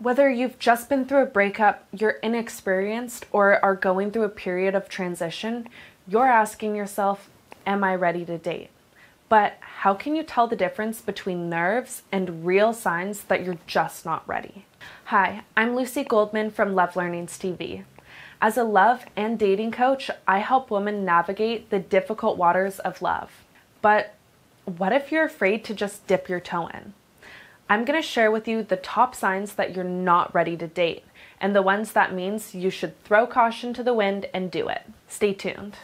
Whether you've just been through a breakup, you're inexperienced, or are going through a period of transition, you're asking yourself, am I ready to date? But how can you tell the difference between nerves and real signs that you're just not ready? Hi, I'm Lucy Goldman from Love Learnings TV. As a love and dating coach, I help women navigate the difficult waters of love. But what if you're afraid to just dip your toe in? I'm going to share with you the top signs that you're not ready to date, and the ones that means you should throw caution to the wind and do it. Stay tuned.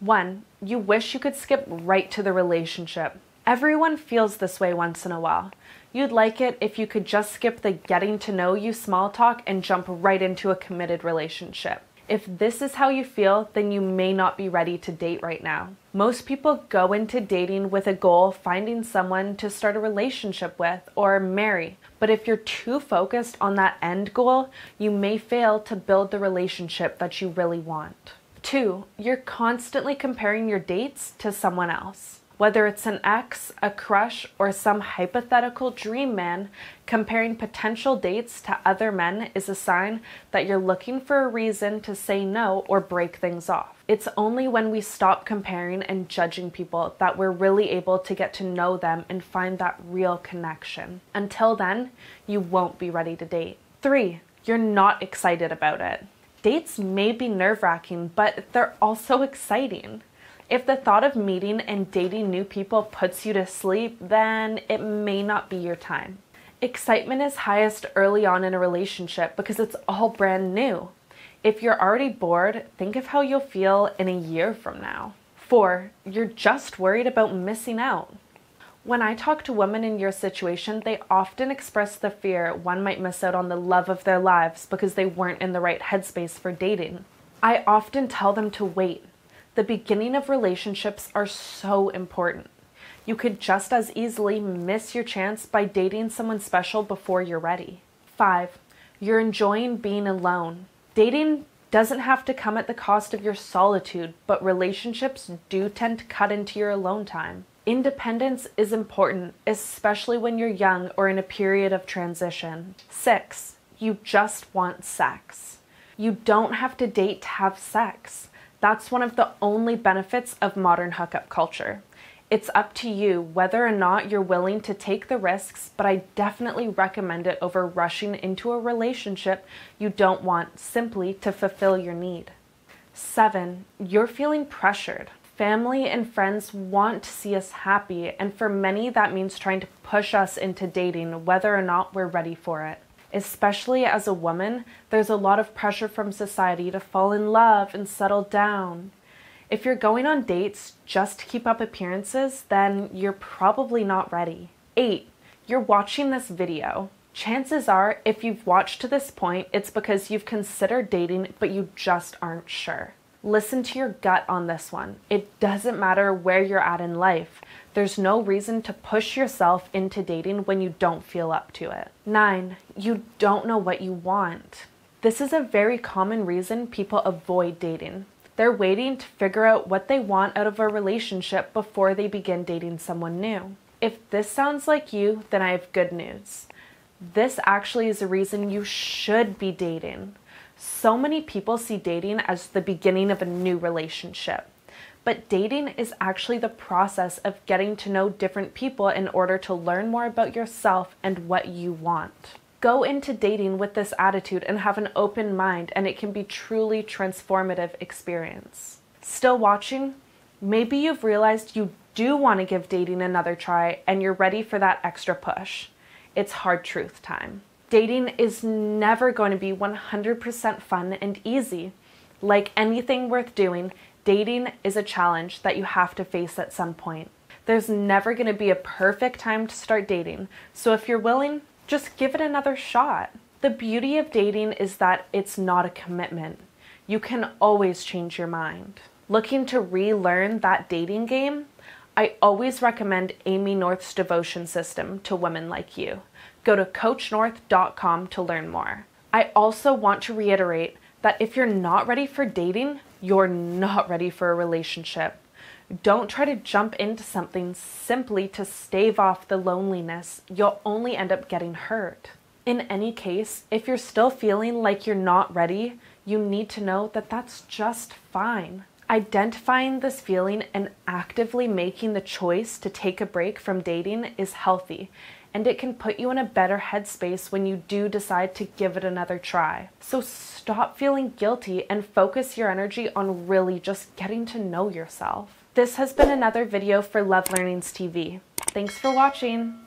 1. You wish you could skip right to the relationship. Everyone feels this way once in a while. You'd like it if you could just skip the getting to know you small talk and jump right into a committed relationship. If this is how you feel, then you may not be ready to date right now. Most people go into dating with a goal, finding someone to start a relationship with or marry. But if you're too focused on that end goal, you may fail to build the relationship that you really want. 2. You're constantly comparing your dates to someone else. Whether it's an ex, a crush, or some hypothetical dream man, comparing potential dates to other men is a sign that you're looking for a reason to say no or break things off. It's only when we stop comparing and judging people that we're really able to get to know them and find that real connection. Until then, you won't be ready to date. 3. You're not excited about it. Dates may be nerve-wracking, but they're also exciting. If the thought of meeting and dating new people puts you to sleep, then it may not be your time. Excitement is highest early on in a relationship because it's all brand new. If you're already bored, think of how you'll feel in a year from now. 4. You're just worried about missing out. When I talk to women in your situation, they often express the fear one might miss out on the love of their lives because they weren't in the right headspace for dating. I often tell them to wait. The beginning of relationships are so important. You could just as easily miss your chance by dating someone special before you're ready. 5. You're enjoying being alone. Dating doesn't have to come at the cost of your solitude, but relationships do tend to cut into your alone time. Independence is important, especially when you're young or in a period of transition. 6. You just want sex. You don't have to date to have sex. That's one of the only benefits of modern hookup culture. It's up to you whether or not you're willing to take the risks, but I definitely recommend it over rushing into a relationship you don't want simply to fulfill your need. 7. You're feeling pressured. Family and friends want to see us happy, and for many that means trying to push us into dating whether or not we're ready for it. Especially as a woman, there's a lot of pressure from society to fall in love and settle down. If you're going on dates just to keep up appearances, then you're probably not ready. 8. You're watching this video. Chances are, if you've watched to this point, it's because you've considered dating, but you just aren't sure. Listen to your gut on this one. It doesn't matter where you're at in life. There's no reason to push yourself into dating when you don't feel up to it. 9. You don't know what you want. This is a very common reason people avoid dating. They're waiting to figure out what they want out of a relationship before they begin dating someone new. If this sounds like you, then I have good news. This actually is a reason you should be dating. So many people see dating as the beginning of a new relationship, but dating is actually the process of getting to know different people in order to learn more about yourself and what you want. Go into dating with this attitude and have an open mind, and it can be truly transformative experience. Still watching? Maybe you've realized you do want to give dating another try and you're ready for that extra push. It's hard truth time. Dating is never going to be 100% fun and easy. Like anything worth doing, dating is a challenge that you have to face at some point. There's never going to be a perfect time to start dating, so if you're willing, just give it another shot. The beauty of dating is that it's not a commitment. You can always change your mind. Looking to relearn that dating game? I always recommend Amy North's Devotion System to women like you. Go to coachnorth.com to learn more. I also want to reiterate that if you're not ready for dating, you're not ready for a relationship. Don't try to jump into something simply to stave off the loneliness. You'll only end up getting hurt. In any case, if you're still feeling like you're not ready, you need to know that that's just fine. Identifying this feeling and actively making the choice to take a break from dating is healthy, and it can put you in a better headspace when you do decide to give it another try. So stop feeling guilty and focus your energy on really just getting to know yourself. This has been another video for Love Learnings TV. Thanks for watching.